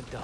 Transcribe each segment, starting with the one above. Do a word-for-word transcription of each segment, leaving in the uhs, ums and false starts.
it done.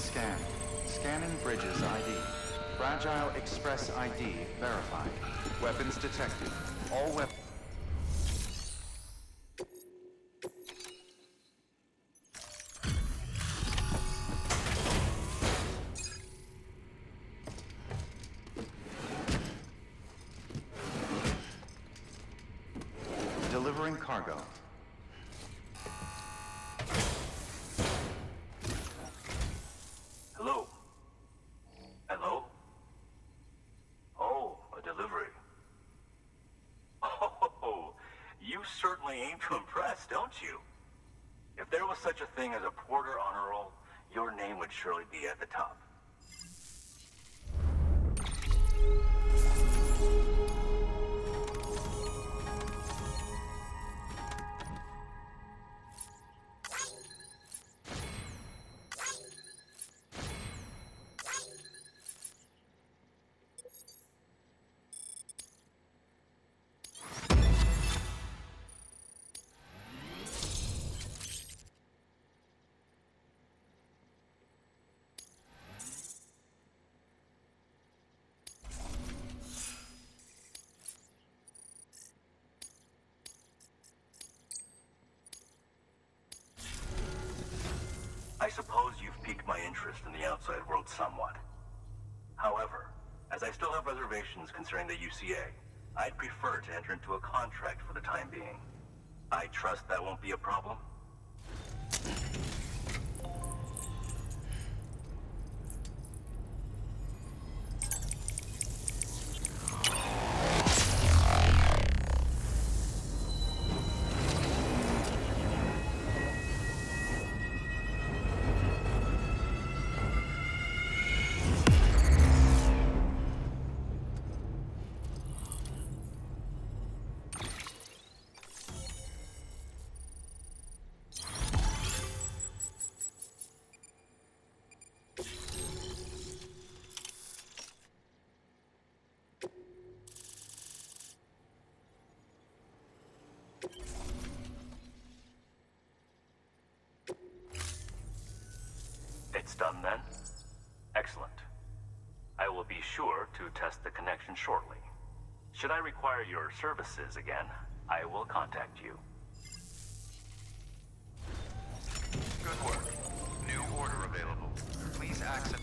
Scan. Scanning Bridges I D. Fragile Express I D verified. Weapons detected. All weapons. Delivering cargo. As a porter on a roll, your name would surely be at the top. I suppose you've piqued my interest in the outside world somewhat. However, as I still have reservations concerning the U C A, I'd prefer to enter into a contract for the time being. I trust that won't be a problem. It's done then? Excellent. I will be sure to test the connection shortly. Should I require your services again, I will contact you. Good work. New order available. Please access...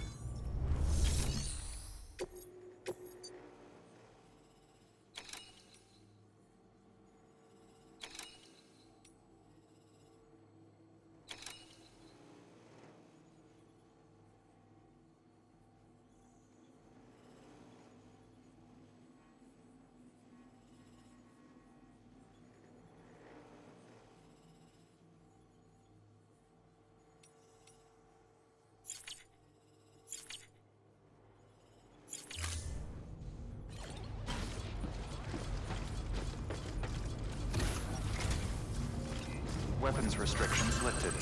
Weapons restrictions lifted.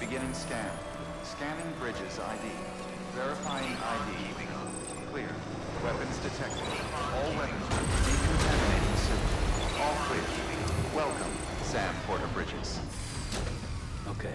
Beginning scan. Scanning Bridges I D. Verifying I D. Clear. Weapons detected. All weapons decontaminating soon. All clear. Welcome, Sam Porter Bridges. Okay.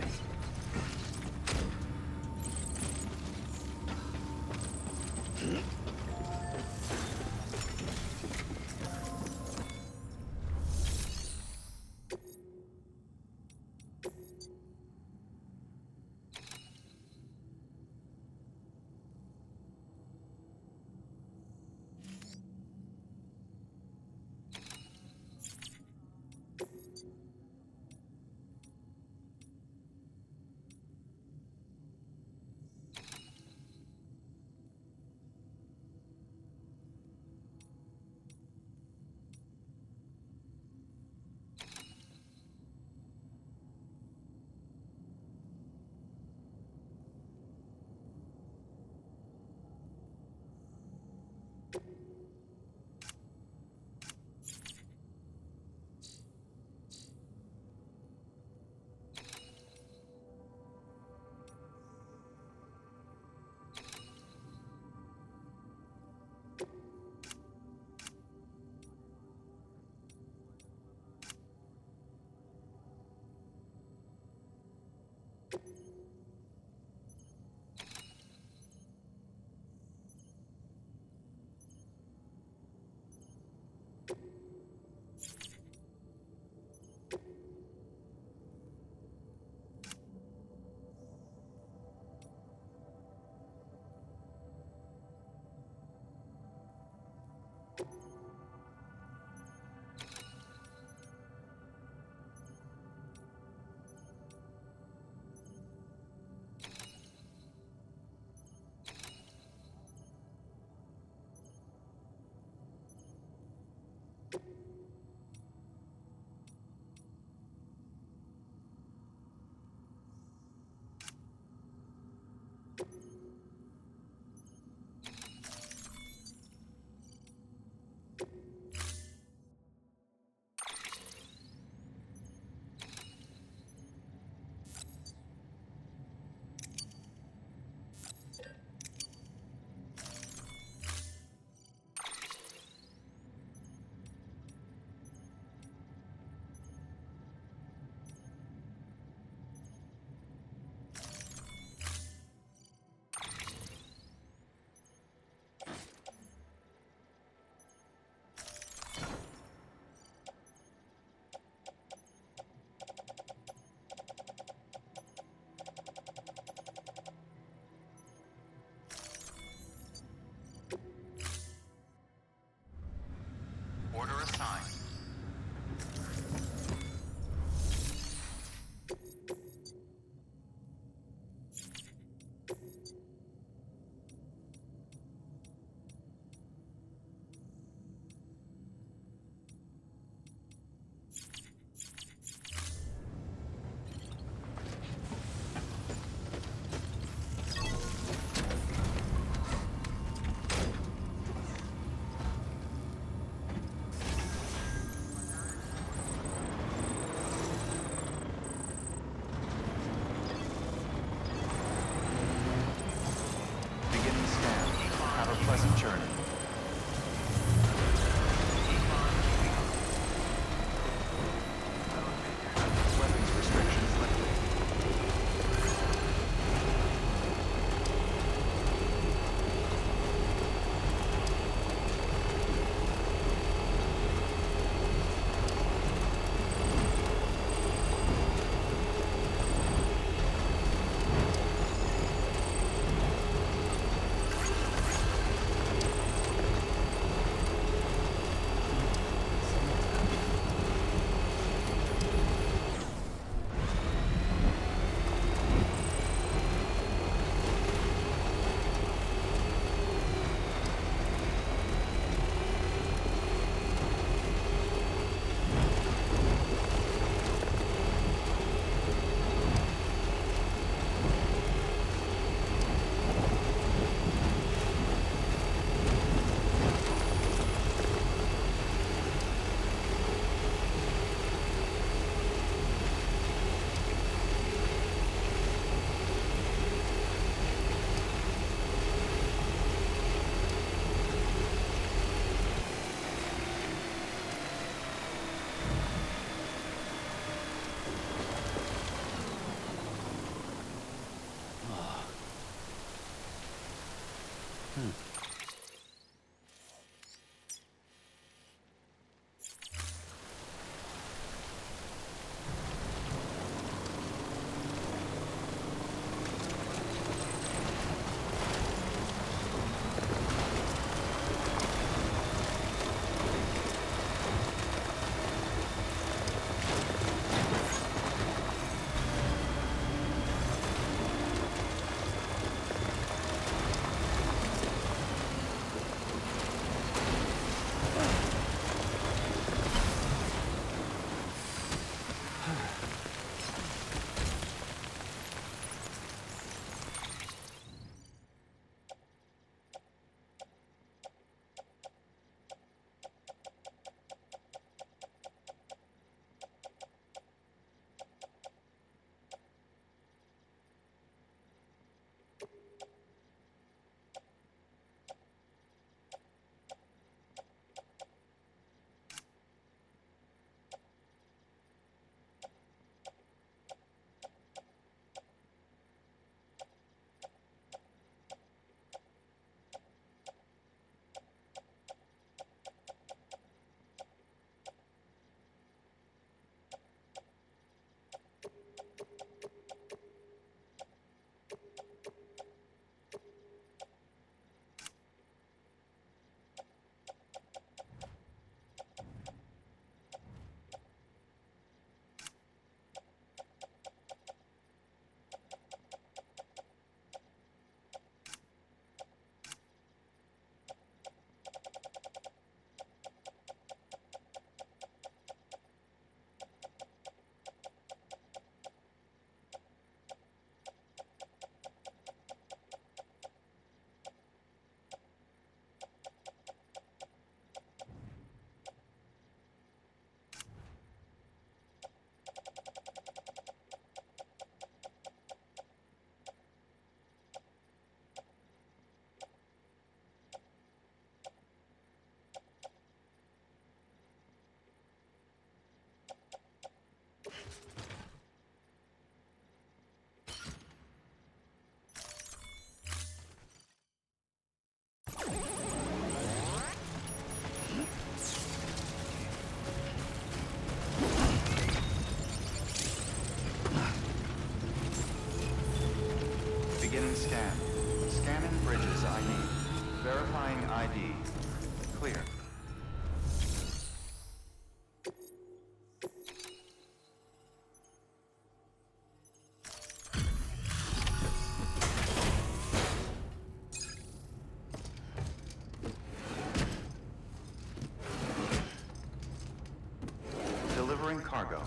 cargo.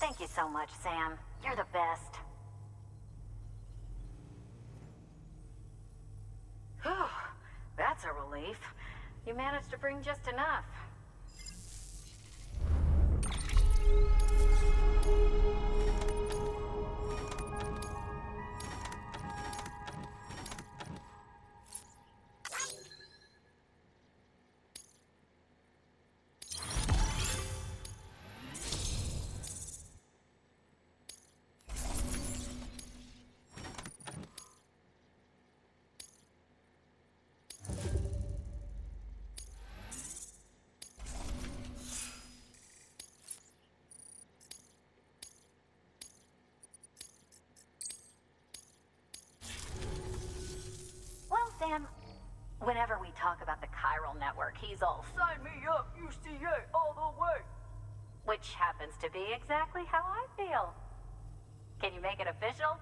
Thank you so much, Sam. You're the best. Whew, that's a relief. You managed to bring just enough. Sam, whenever we talk about the chiral network, he's all, sign me up, U C A, all the way. Which happens to be exactly how I feel. Can you make it official?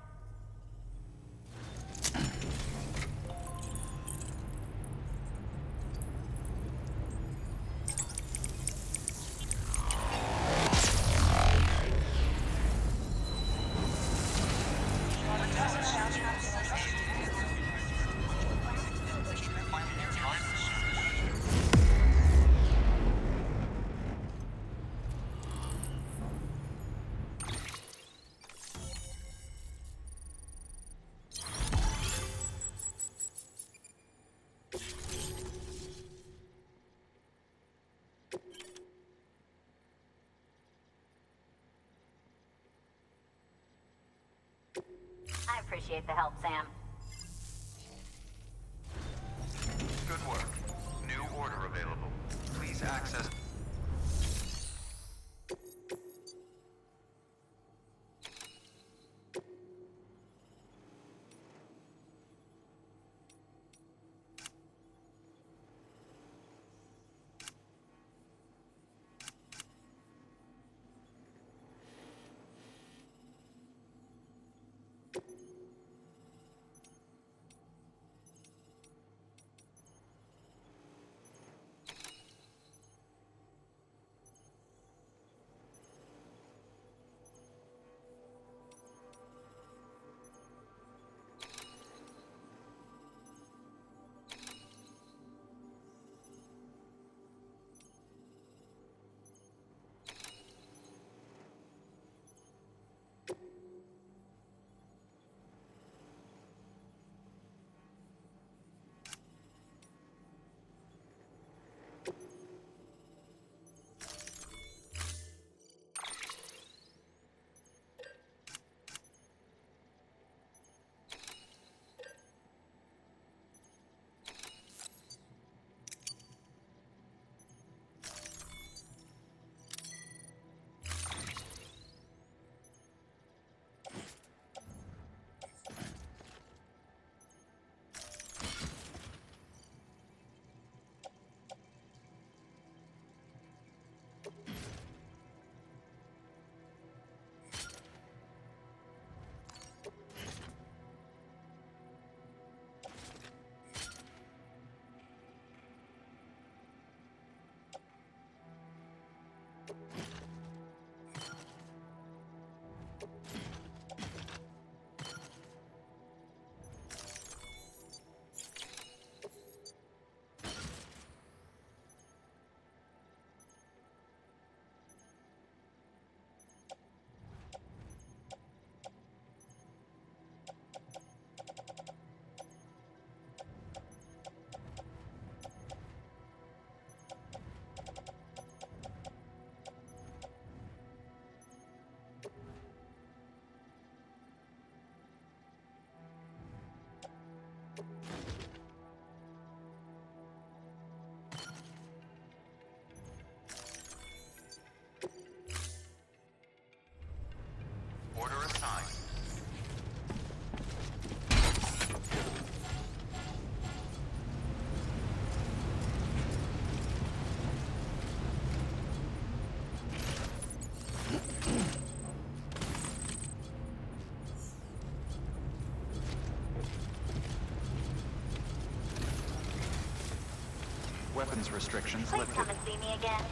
I appreciate the help, Sam. Good work. New order available. Please access... Weapons restrictions Please lifted. Please come and see me again.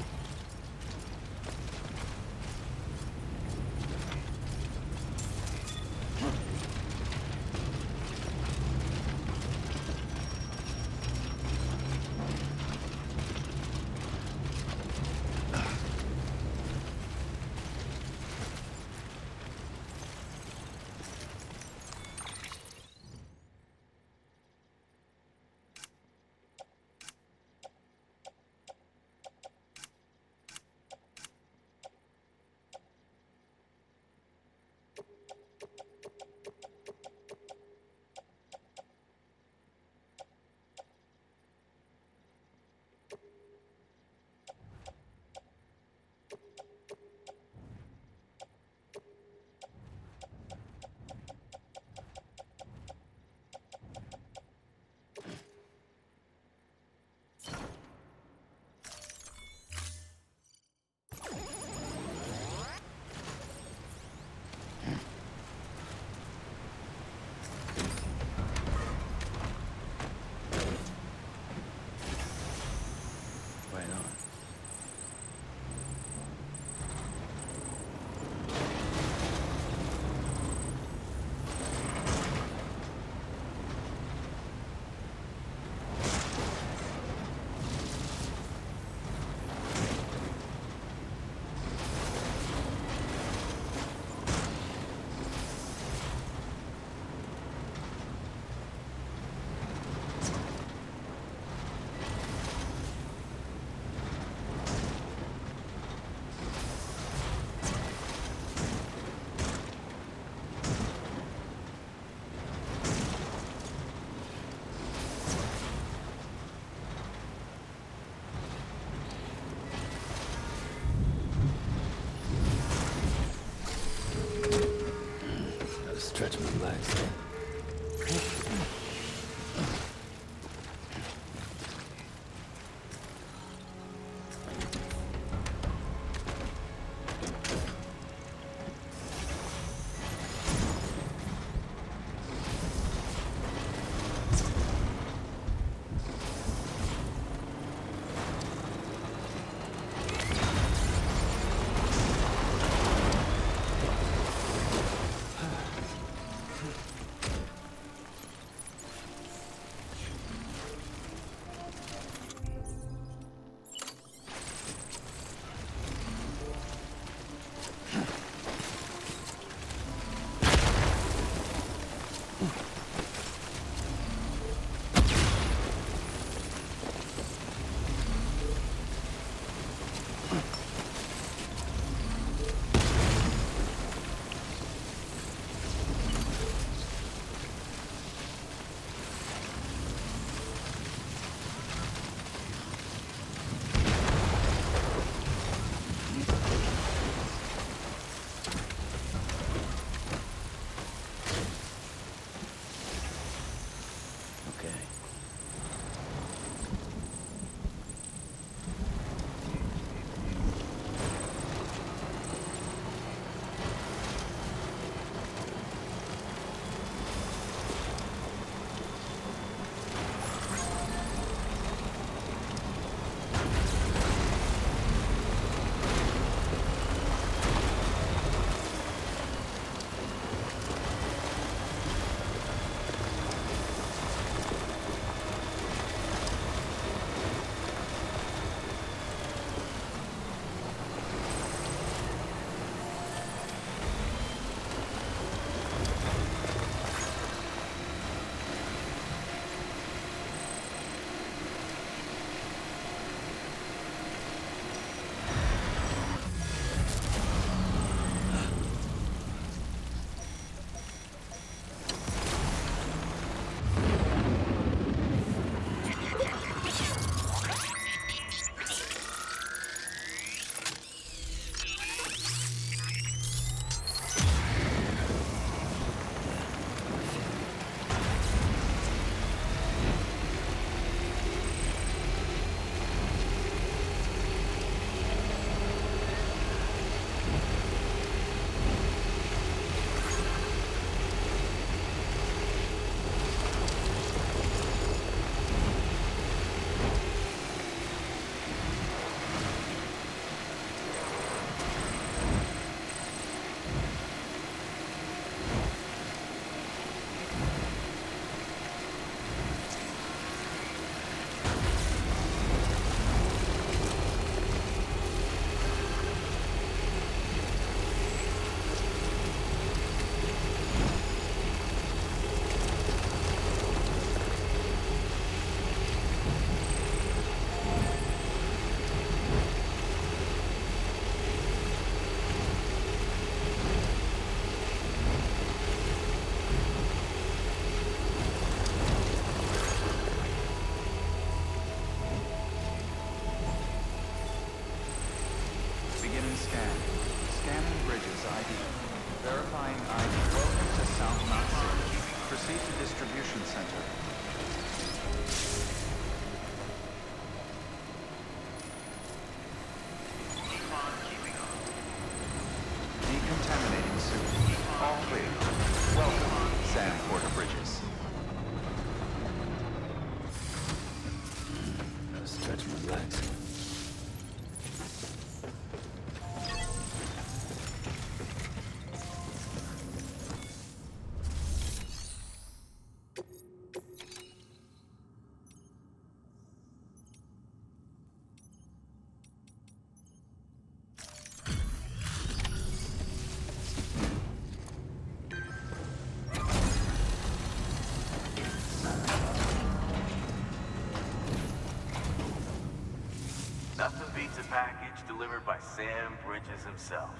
a package delivered by Sam Bridges himself.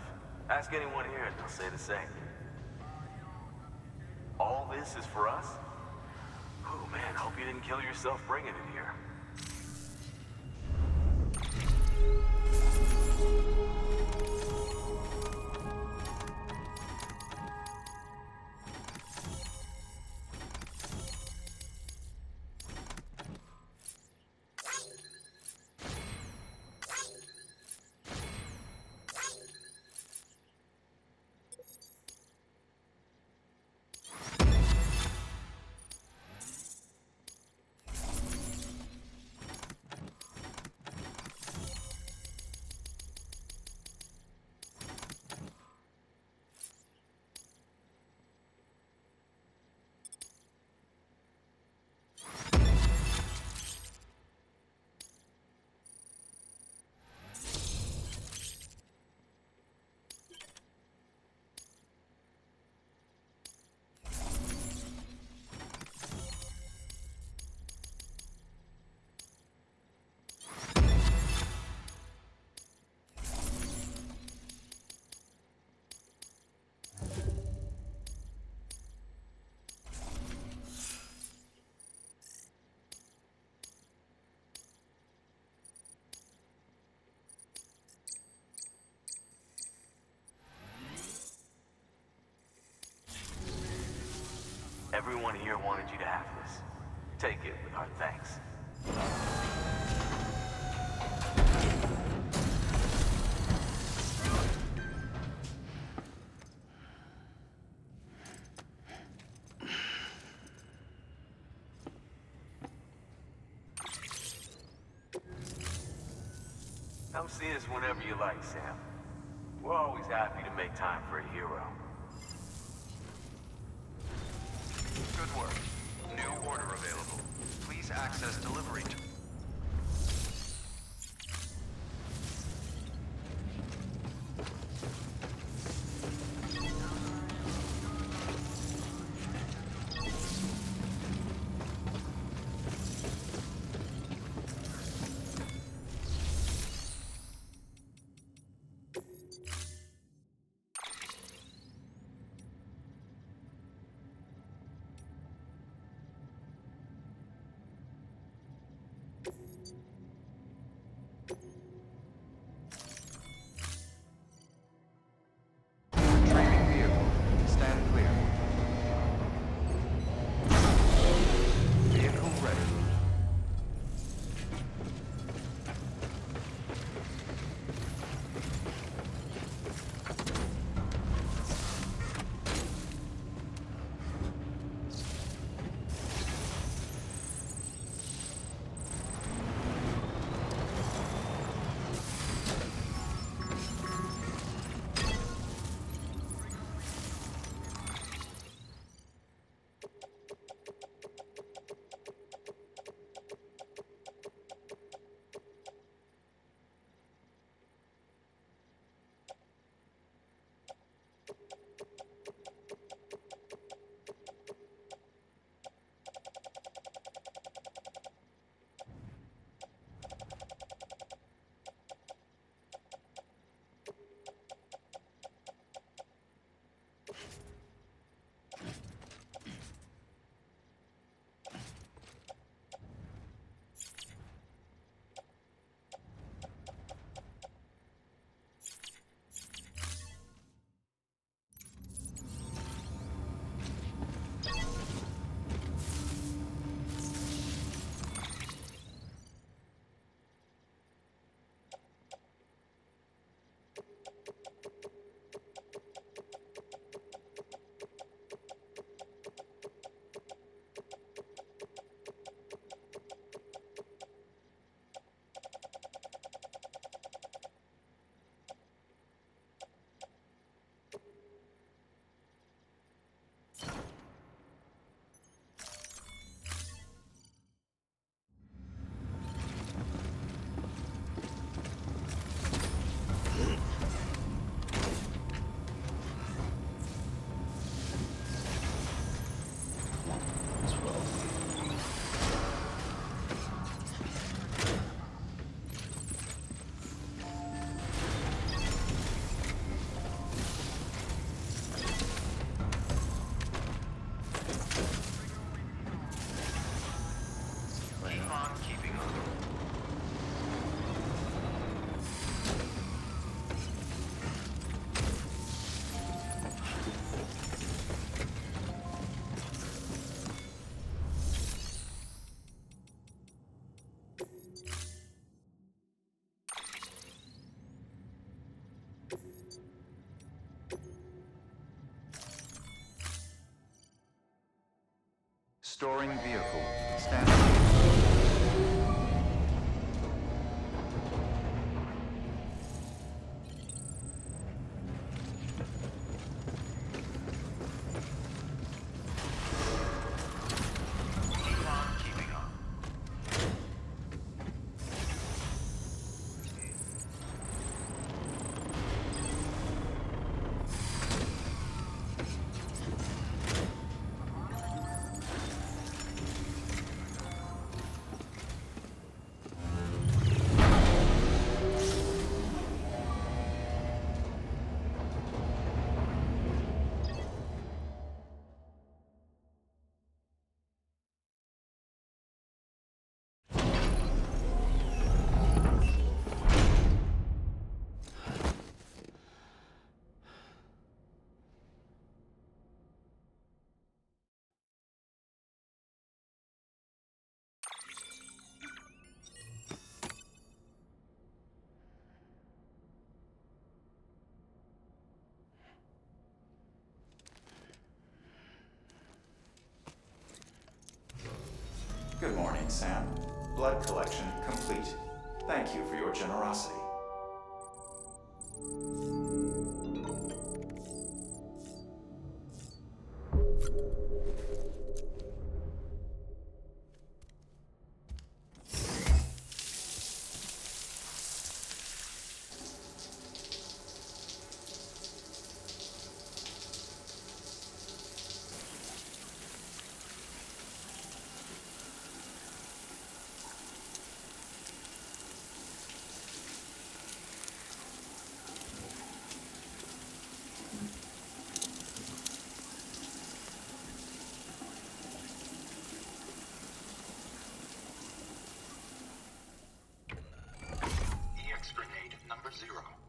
Ask anyone here and they'll say the same. All this is for us? Oh man, hope you didn't kill yourself bringing it here. Everyone here wanted you to have this. Take it with our thanks. Come see us whenever you like, Sam. We're always happy to make time for a hero. Good work. New order available. Please access delivery to... Restoring vehicle. Stand Good morning, Sam. Blood collection complete. Thank you for your generosity. Zero.